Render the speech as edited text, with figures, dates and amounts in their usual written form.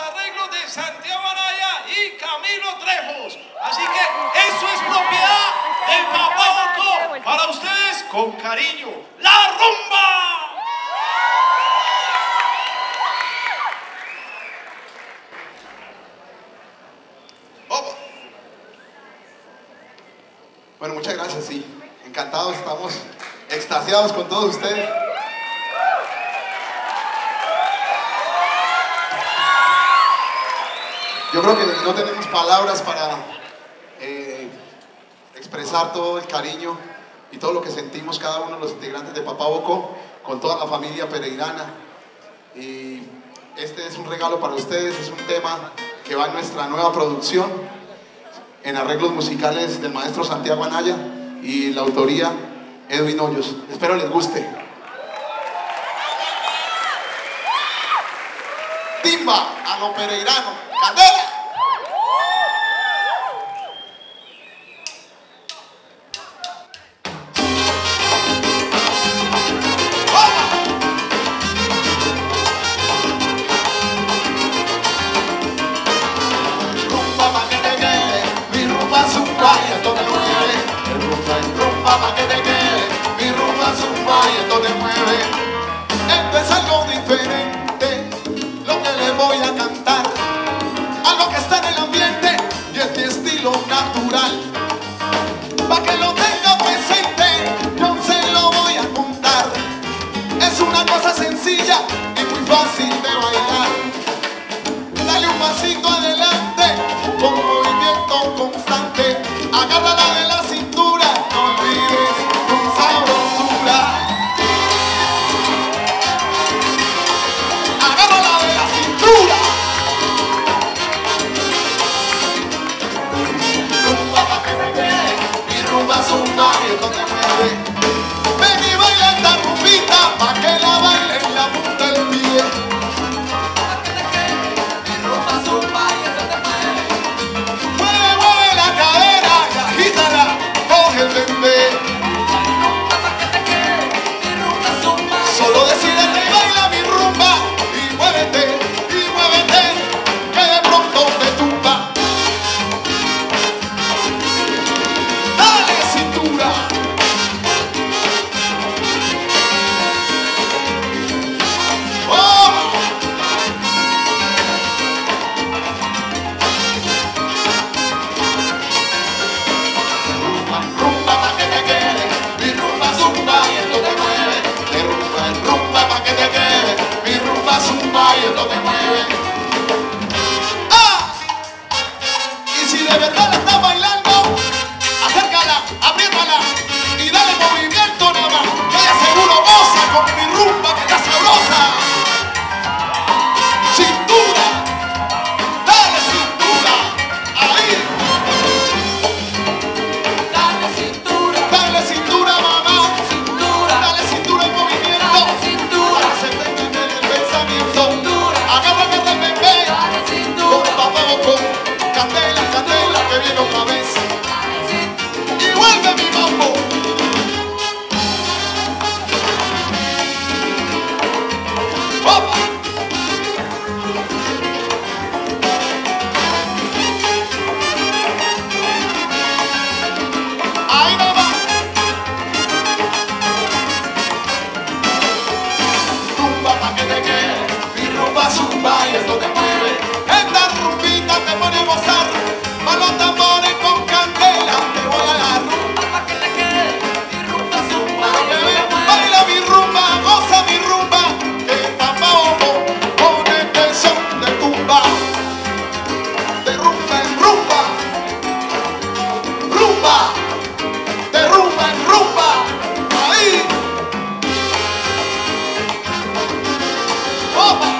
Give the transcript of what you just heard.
arreglos de Santiago Anaya y Camilo Trejos. Así que eso es propiedad del Papá Bocó. Para ustedes, con cariño, la rumba. Bueno, muchas gracias, sí. Encantados, estamos extasiados con todos ustedes. Yo creo que no tenemos palabras para expresar todo el cariño y todo lo que sentimos cada uno de los integrantes de Papá Bocó, con toda la familia pereirana. Y este es un regalo para ustedes, es un tema que va en nuestra nueva producción, en arreglos musicales del maestro Santiago Anaya y la autoría Edwin Hoyos. Espero les guste. Timba a lo pereirano, candela. ¡Vamos!